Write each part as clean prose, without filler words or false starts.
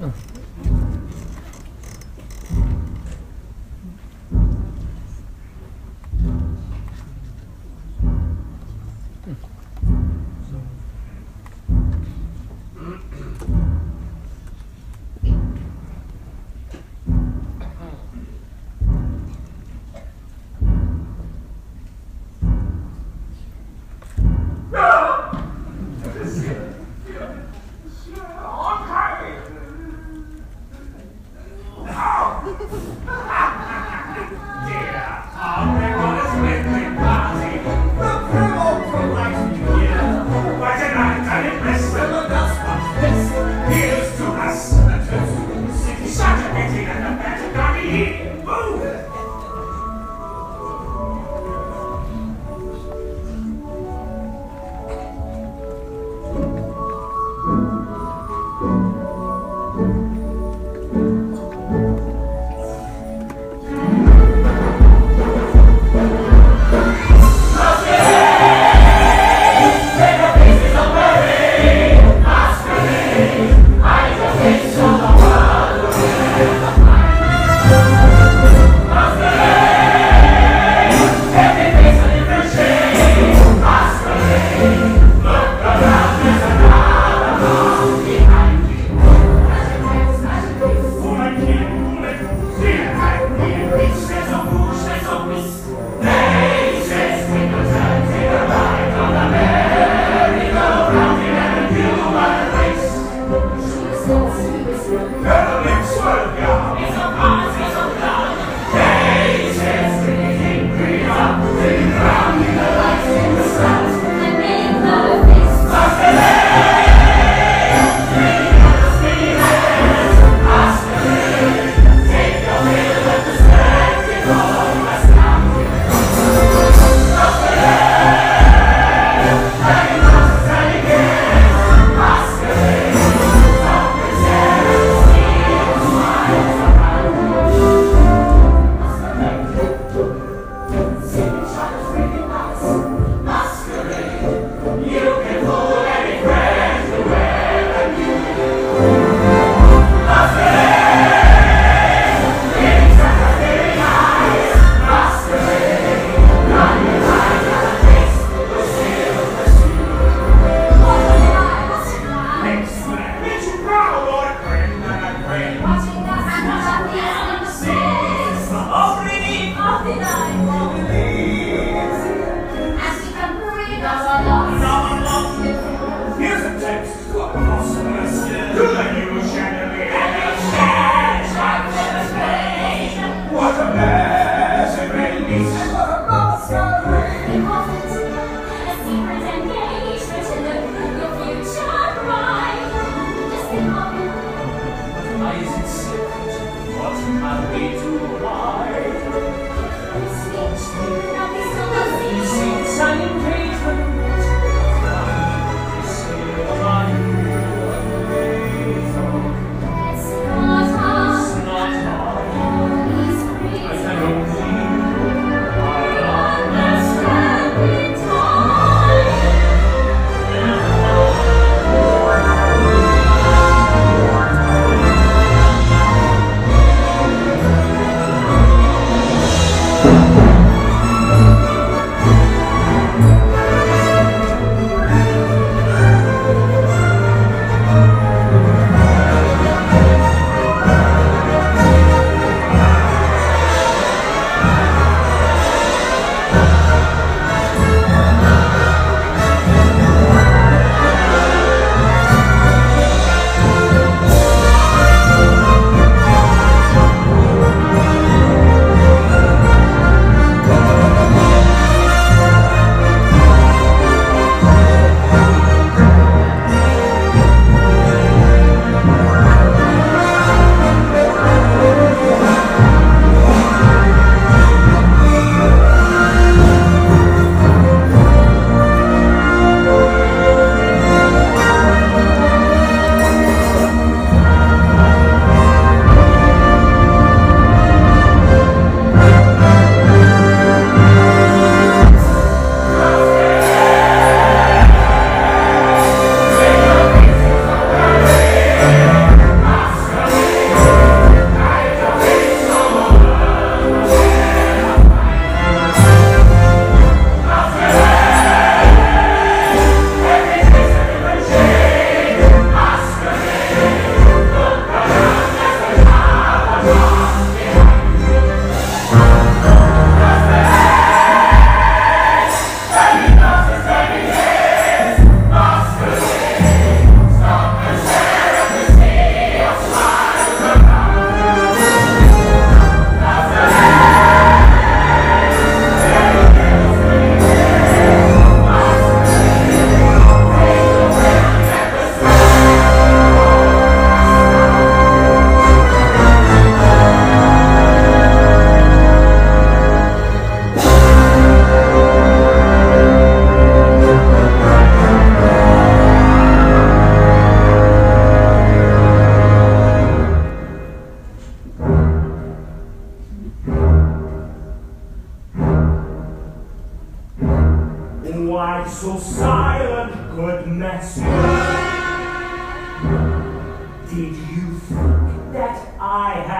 Oh.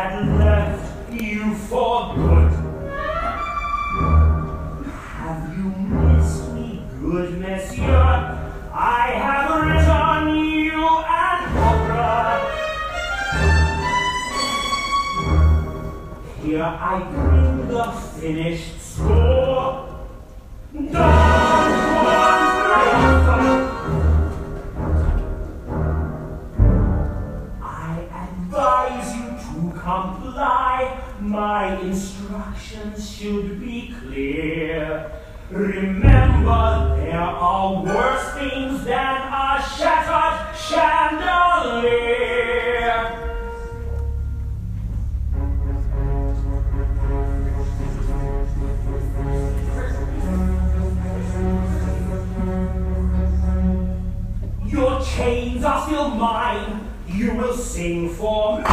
had left you for good. Have you missed me, good monsieur? I have written you an opera. Here I bring the finished score. I advise you to comply. My instructions should be clear. Remember, there are worse things than a shattered chandelier. Your chains are still mine. You will sing for me.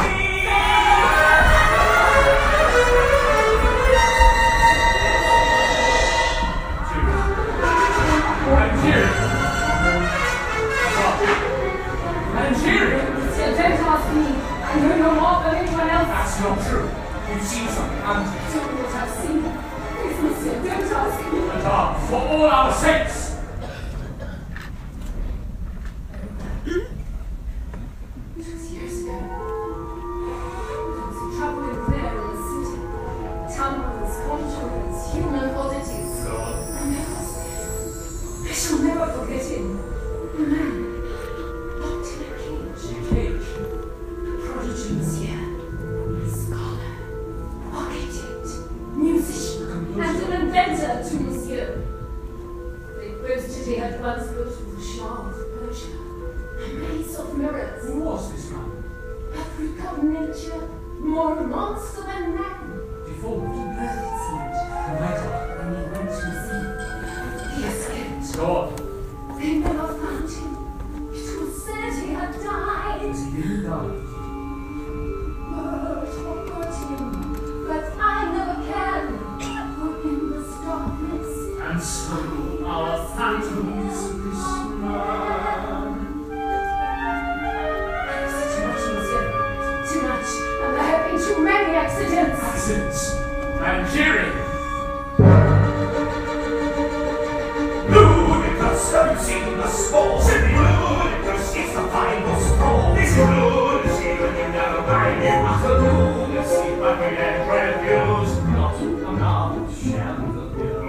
That's not true. You've seen something, haven't you? Tell me what I've seen. Please, monsieur, don't ask me. Madame, for all our sakes. It was years ago. There was trouble in there in the city. Tamils, conjurers, human oddities. God. I shall never forget him. The man locked in a cage. A cage? A prodigy, monsieur. To monsieur. They boasted he had once go to the Shah of Persia, a maze of mirrors. Who was this man? A freak of nature, more monster than man. Deformed in birth, it seemed, no matter when he went to sea. He escaped. God! They never found him. It was said he had died. He died. Word forgot him, but I never can. And so our phantoms whisper. Too much, monsieur. Too much. And there have been too many accidents. Accidents? I'm cheering. Ludicrous, have you seen the spore? Simply ludicrous, it's the final spore. It's lunacy when you never mind it. Utter lunacy, but we get refuse. Not to come out of sham.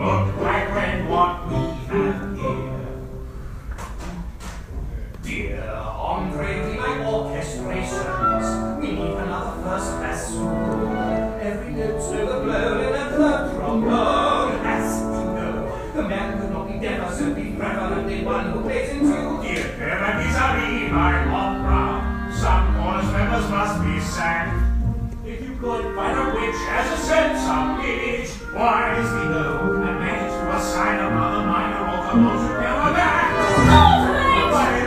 Look, my friend, what we have here. Dear Andre, my orchestrations, we need another first class solo. Every note's overblown in a club trombone. As you know, the man could not be deaf, so be prevalently one who plays in two. If ever vis-a-vis my opera, some chorus members must be sang. If you could find a witch as a sense of age, why is the note? Sign of another minor or the most never back. Old lady.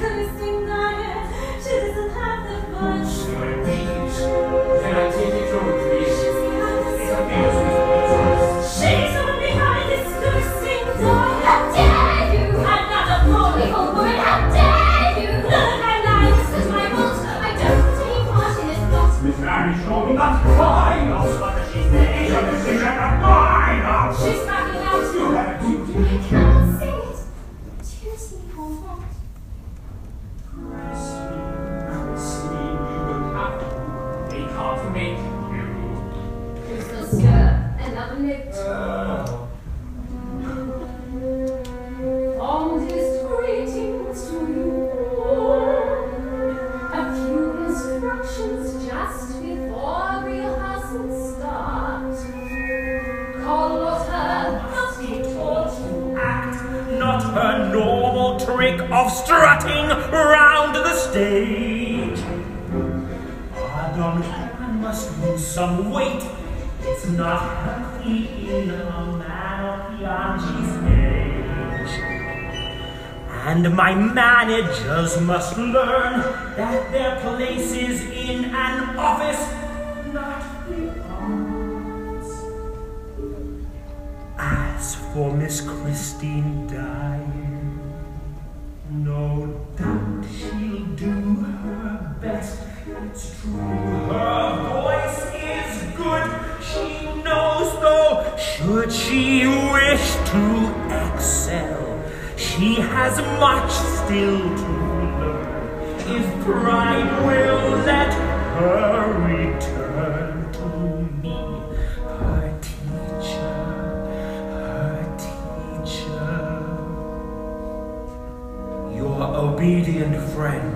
Christine Daae, she doesn't have that much. Please, can I take it from please? She's the one behind this Christine Daae. How dare you! I'm not a poor evil woman. How dare you! Look, I lie. This is my fault. I don't take part in this plot. Miss Mary, show me that fine house. What does she say? Your decision at mine house. She's backing out. You have a duty. I can't see. Of strutting round the stage. Pardon, I must lose some weight. It's It's not complete in the man of Bianchi's age. And my managers must learn that their place is in an office, not the arms. As for Miss Christine Daae, no doubt she'll do her best. It's true, her voice is good. She knows, though, should she wish to excel, she has much still to learn. If pride will let her return to me, her teacher, your obedient friend.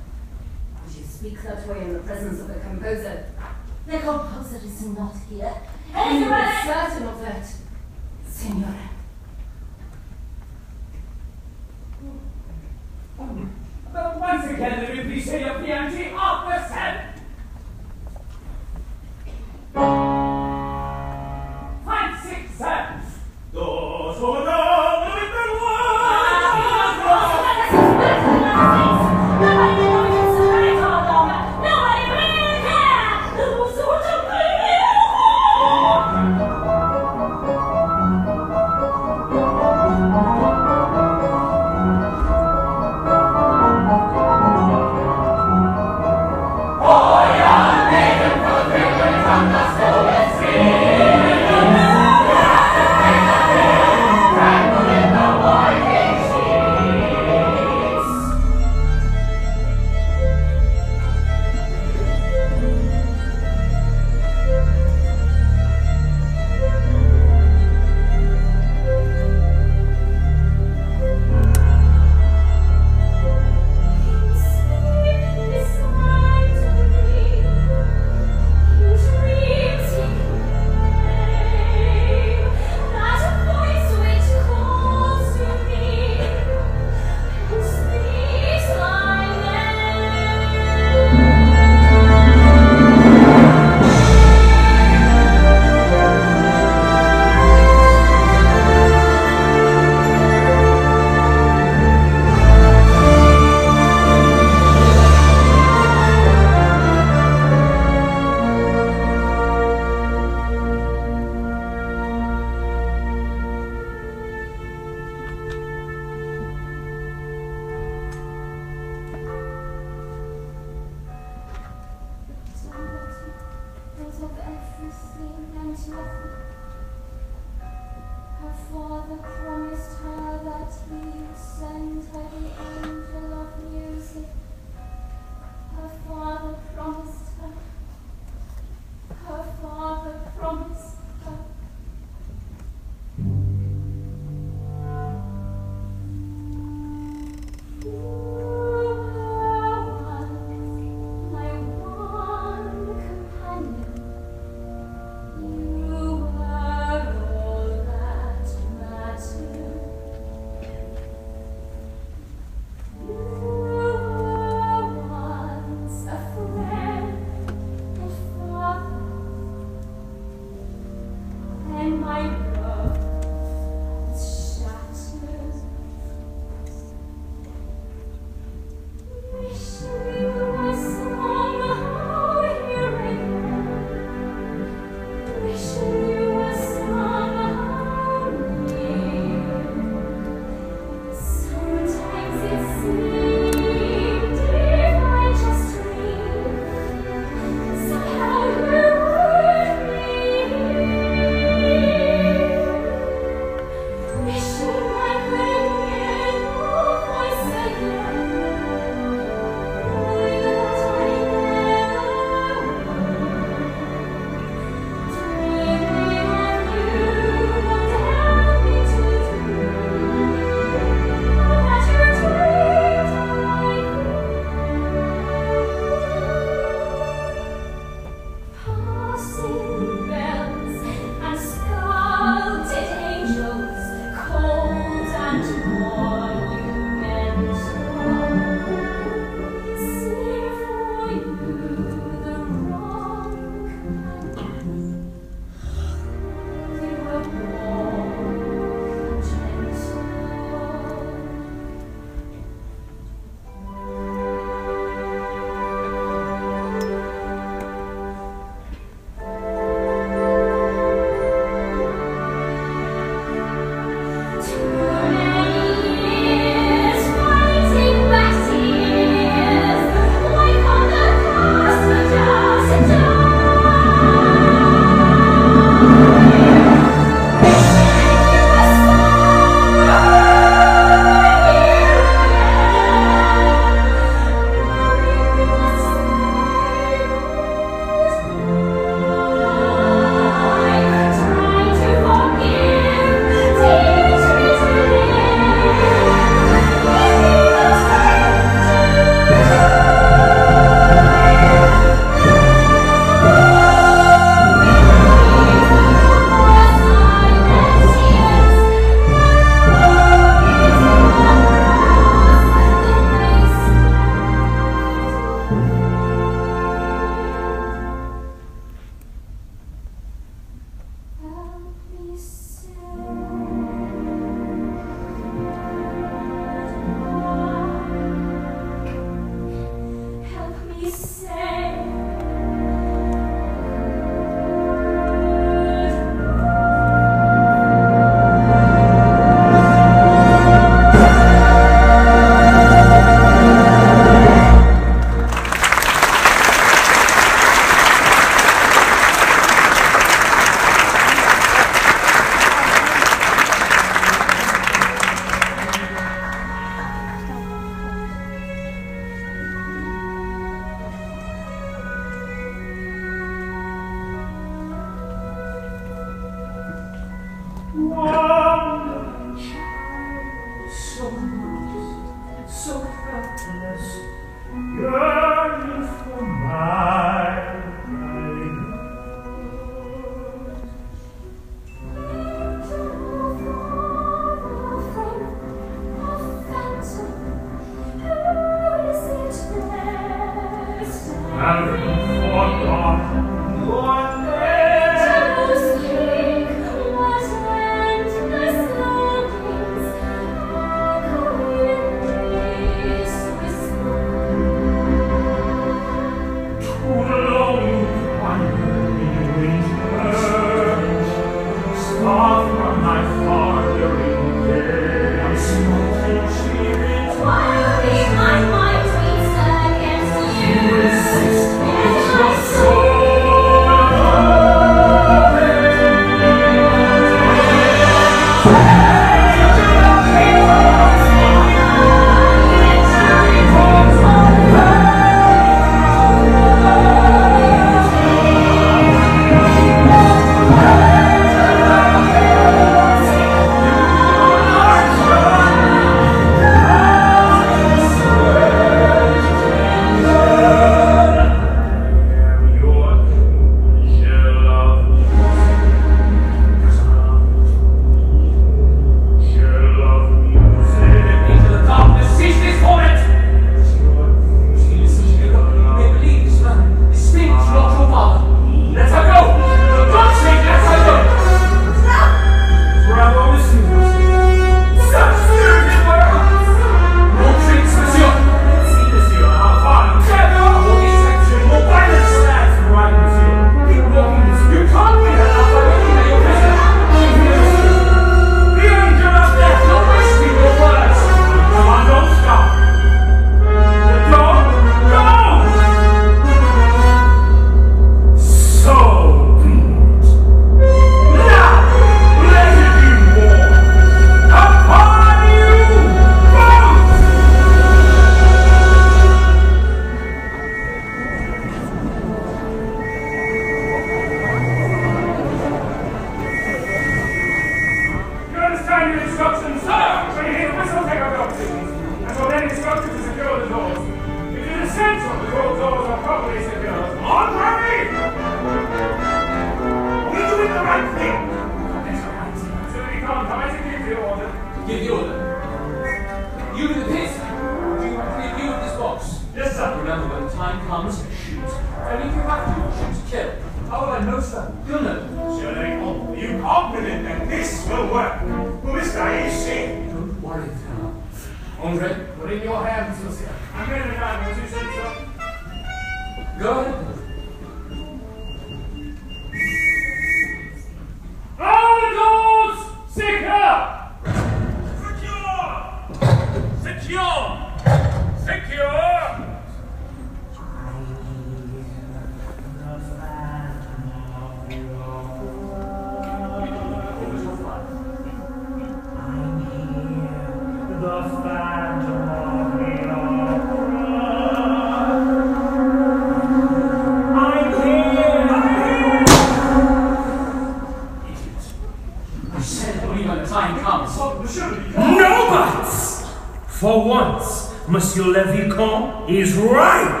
Monsieur le Vicomte is right!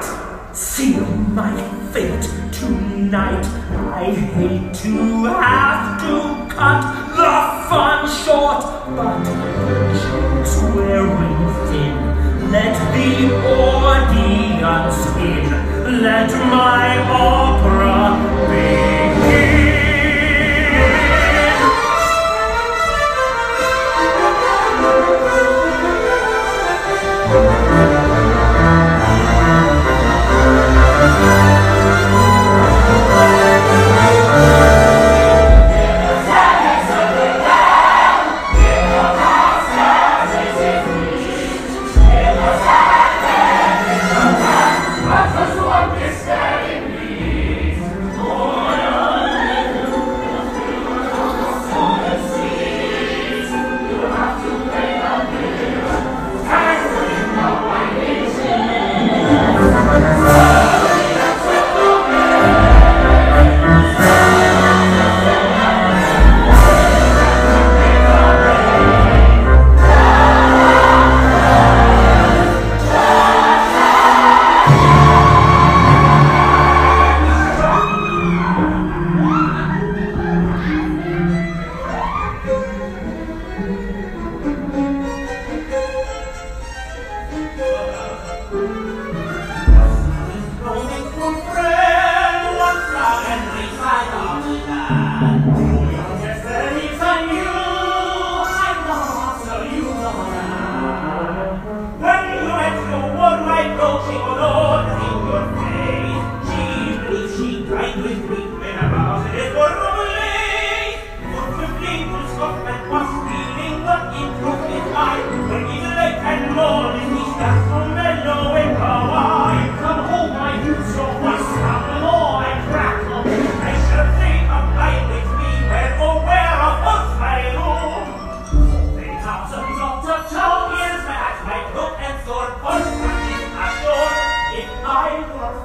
Seal my fate tonight. I hate to have to cut the fun short, but the joke's wearing thin. Let the audience in. Let my opera begin. Thank you.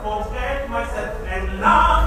forget myself and love.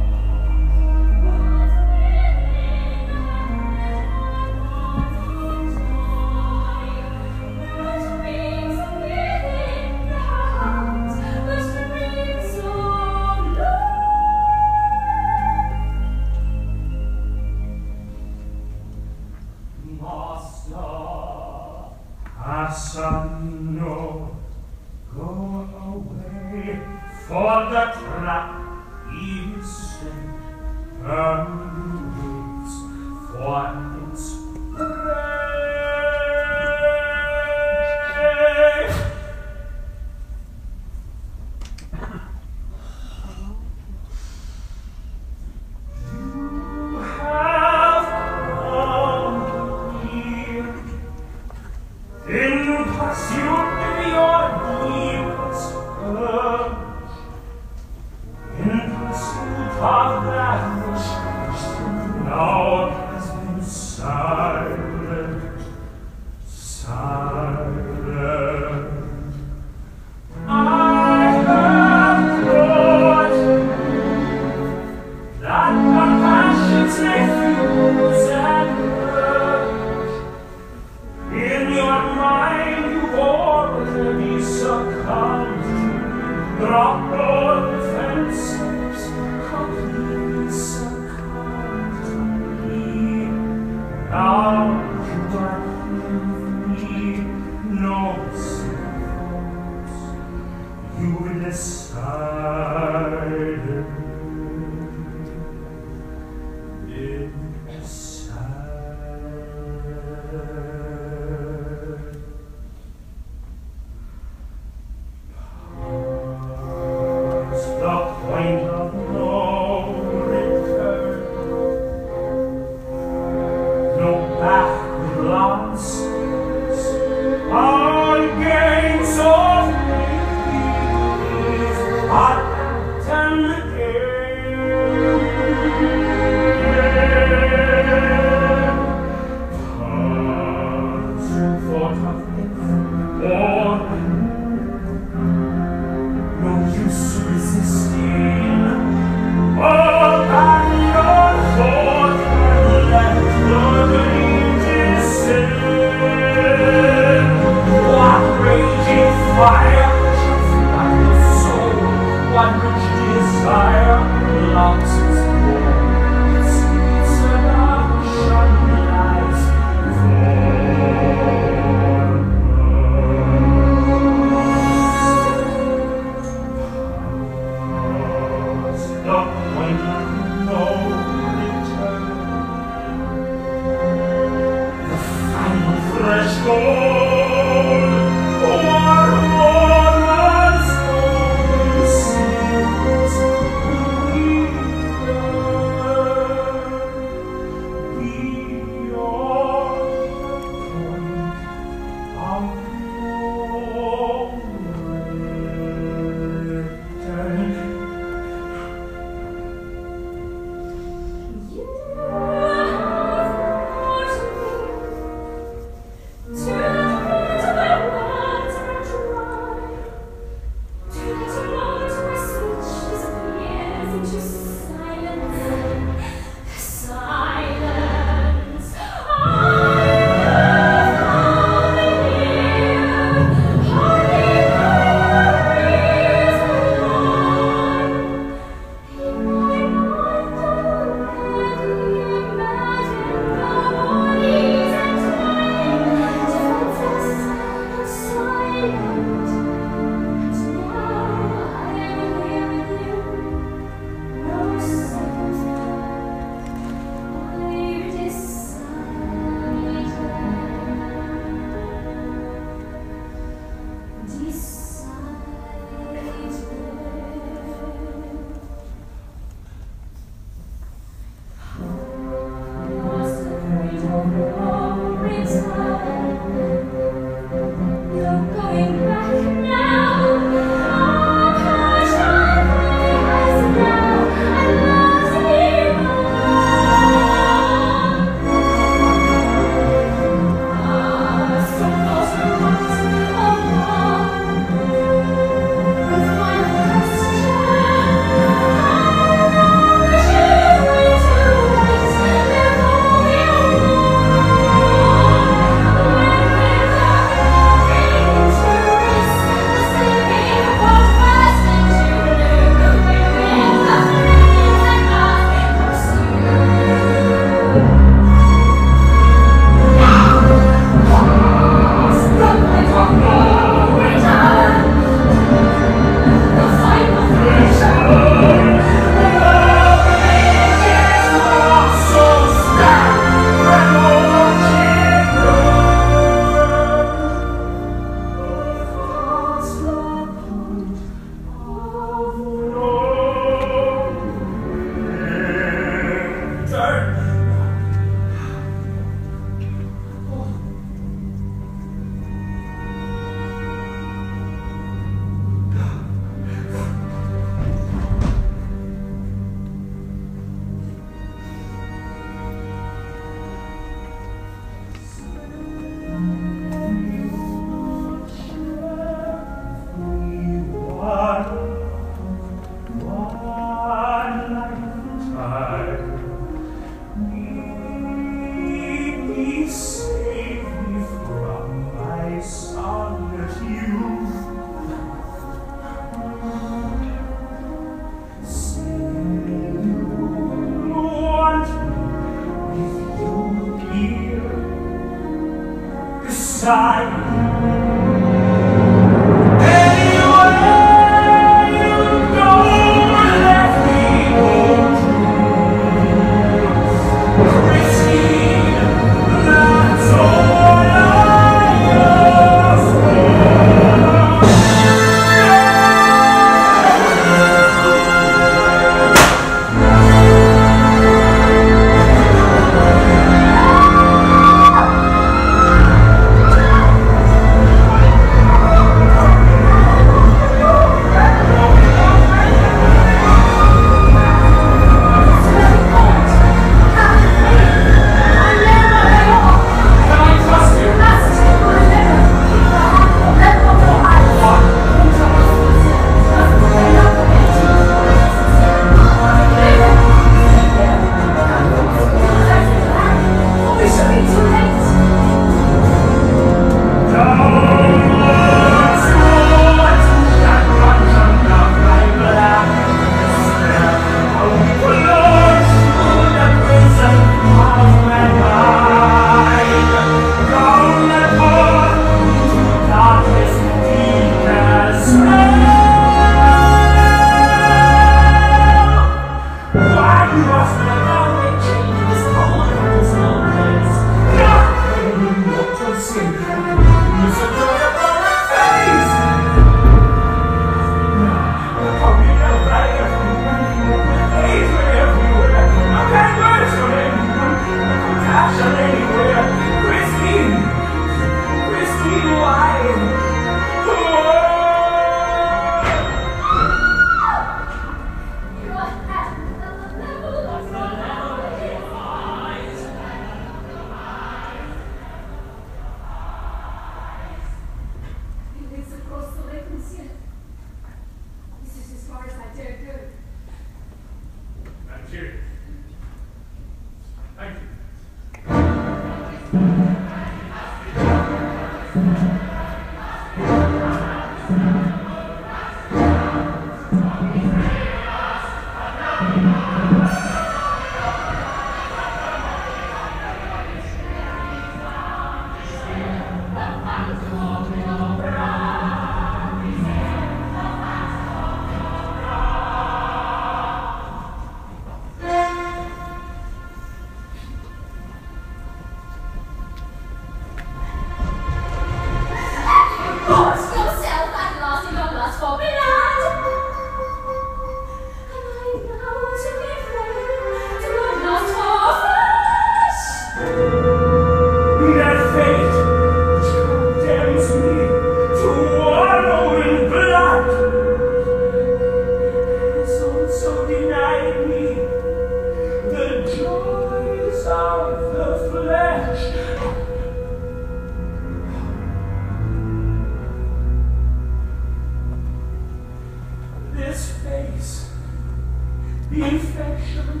the infection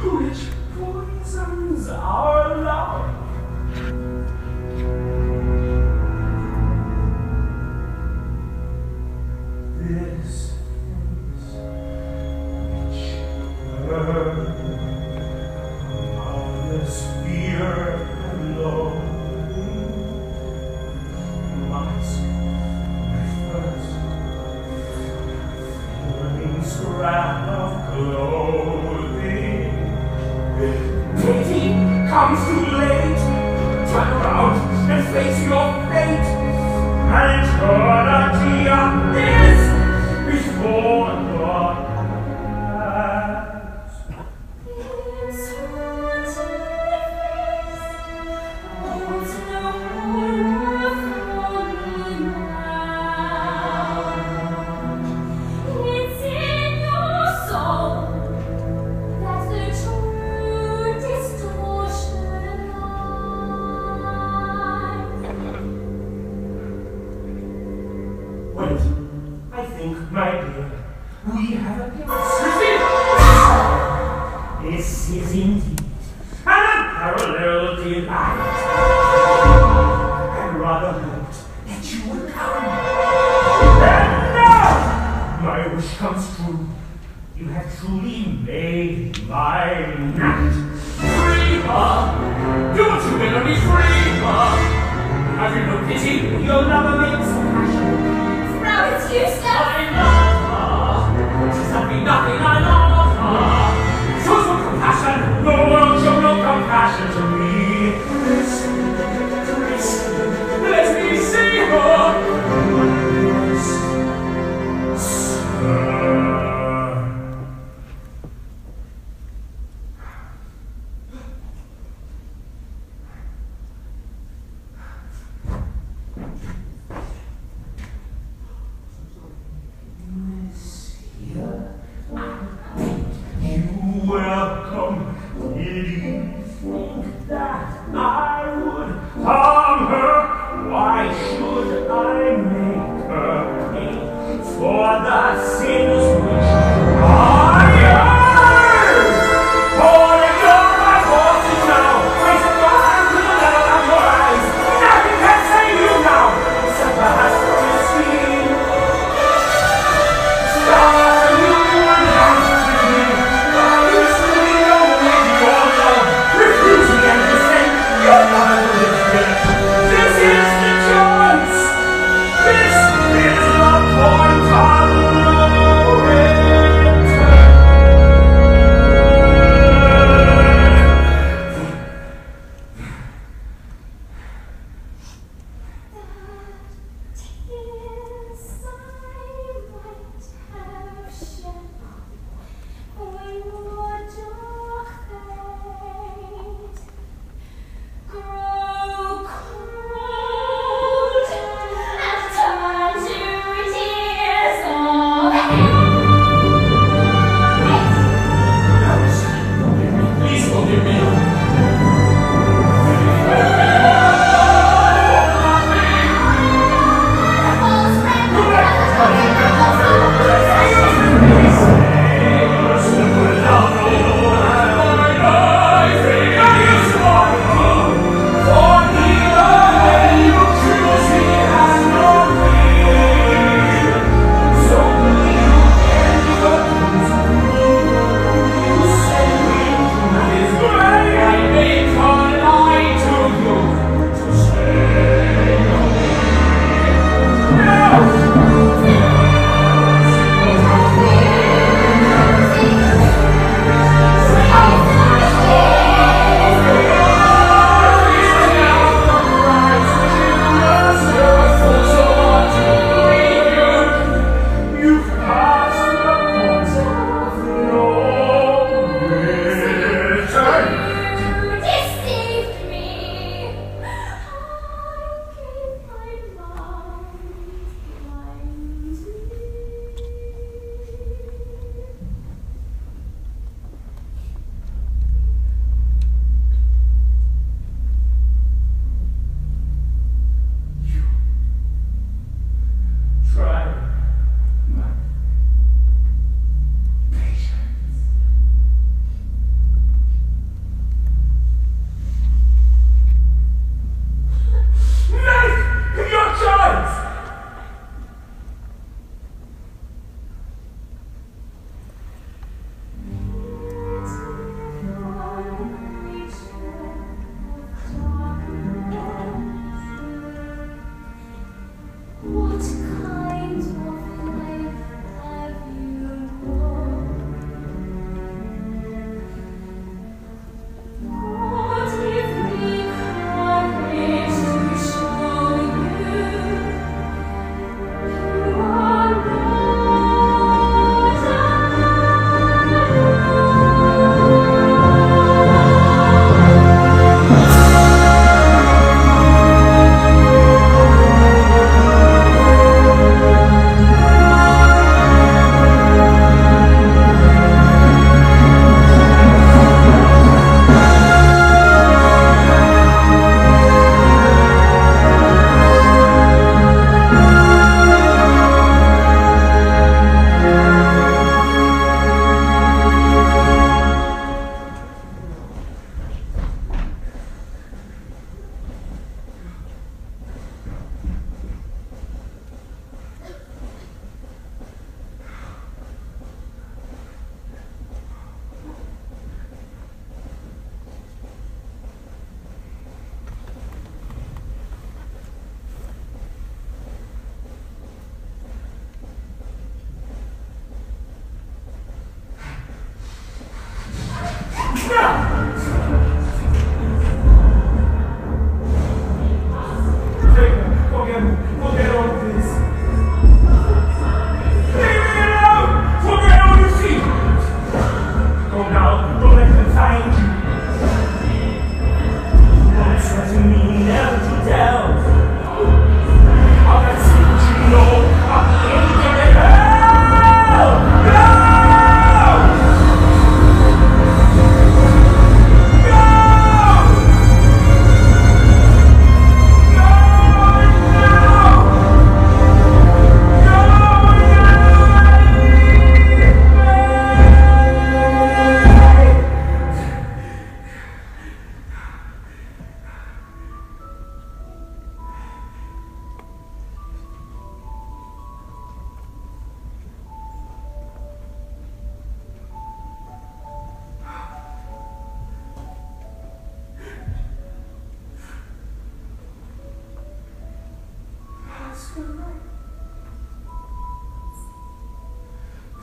which poisons our love. This is which burden of the spear alone must be first burning scrap of clothing. Pity comes too late. Turn around and face your fate. An eternity of this before your eyes. It's hard to face. Holds no horror for me now. It's in your soul that the true distortion lies. Wait. I think, my dear, we have a appeared. This is indeed an unparalleled delight. I rather hoped that you would come. And now, my wish comes true. You have truly made my night. Free her! You are too willing to be free her! Have you no pity? Your lover makes passion. Now it's you, Steph! I love her! She's done me nothing, I love her! Show some compassion! No one show no compassion to me! Let me see her! Sir!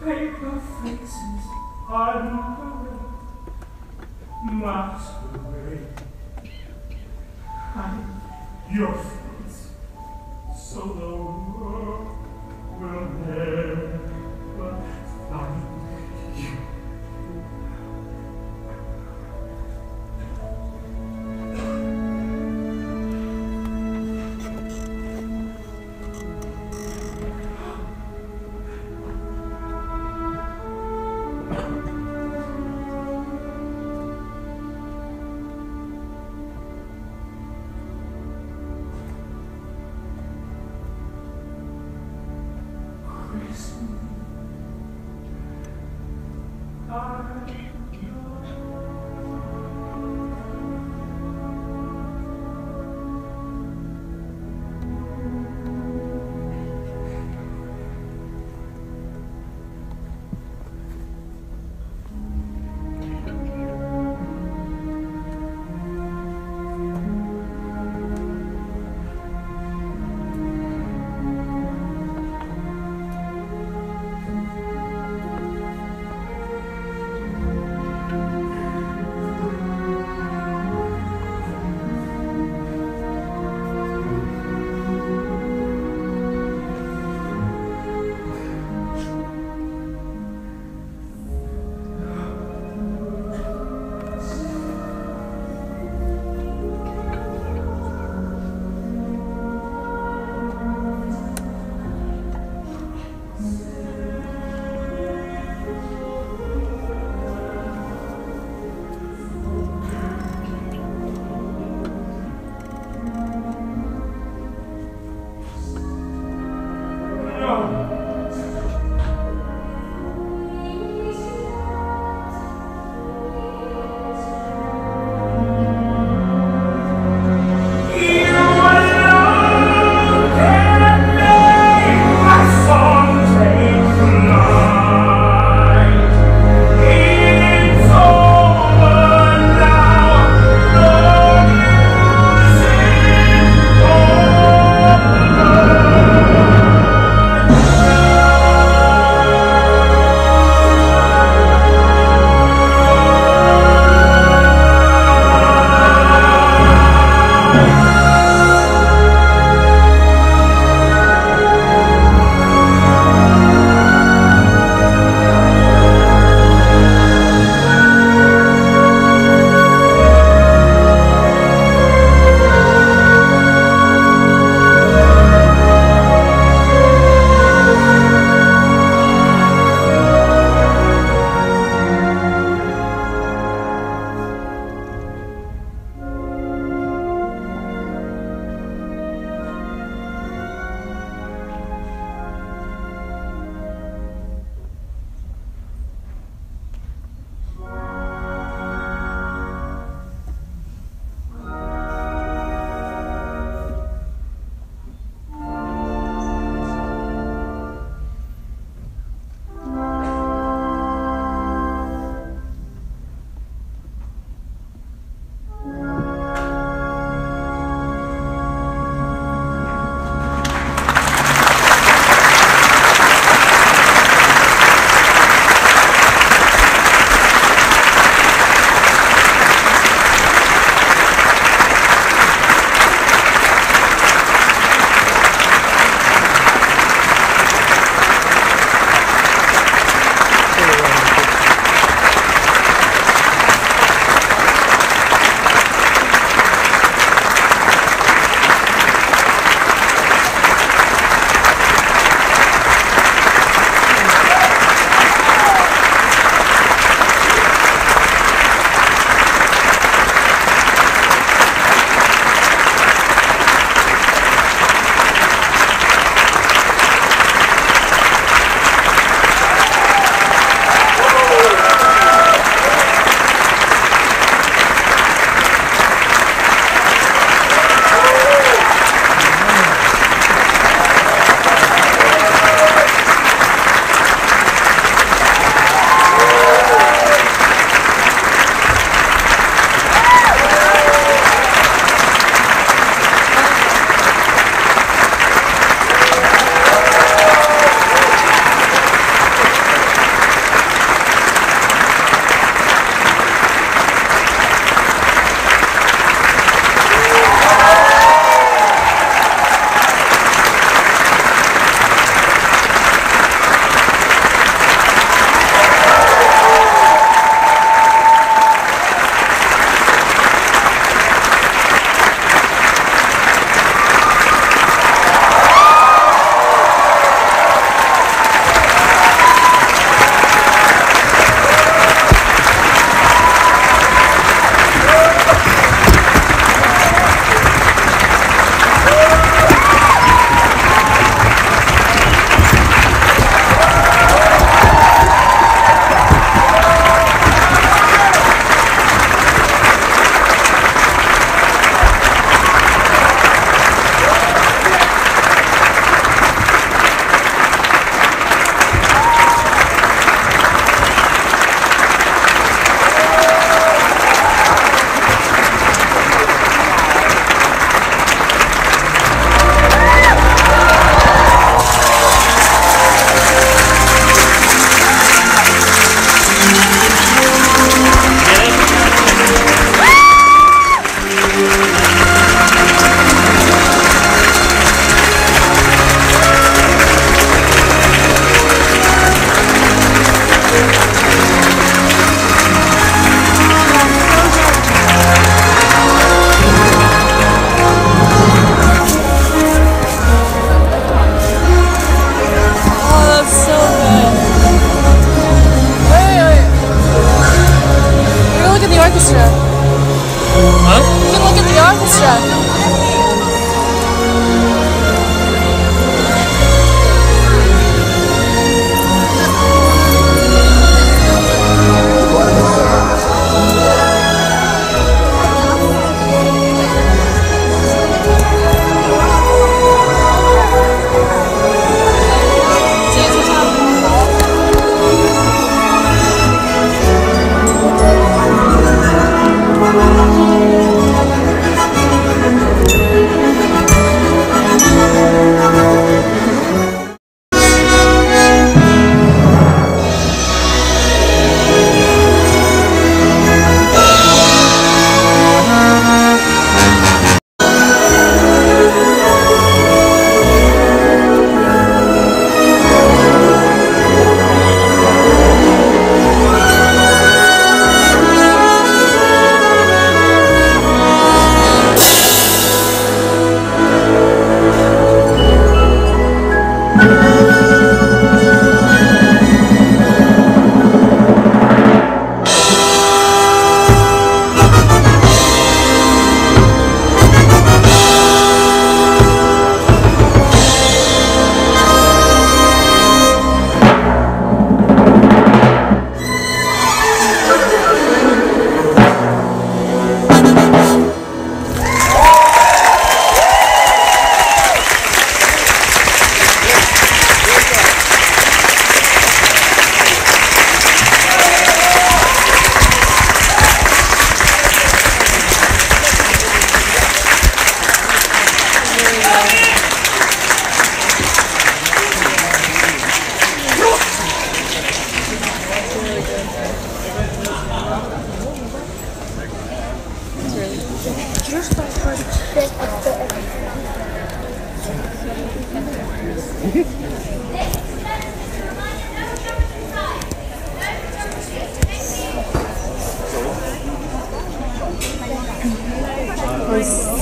paper faces are masquerade. And your face, so the world will never find you.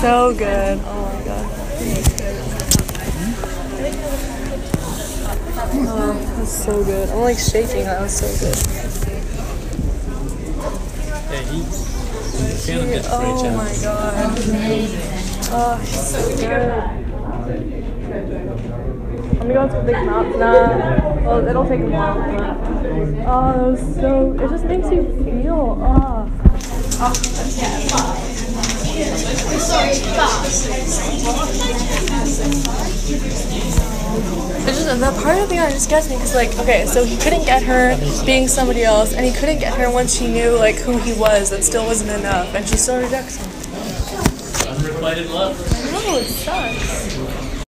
so good. Oh my god. Oh, that's so good. I'm like shaking. That was so good. Oh my god. Oh, it's so good. I'm gonna go to the mouth now. Well, it'll take a while. Oh, that was so. It just makes you feel. That part of the art just gets me because, like, okay, so he couldn't get her being somebody else, and he couldn't get her once she knew, like, who he was. That still wasn't enough, and she still rejects him. Unrequited love. No, it sucks.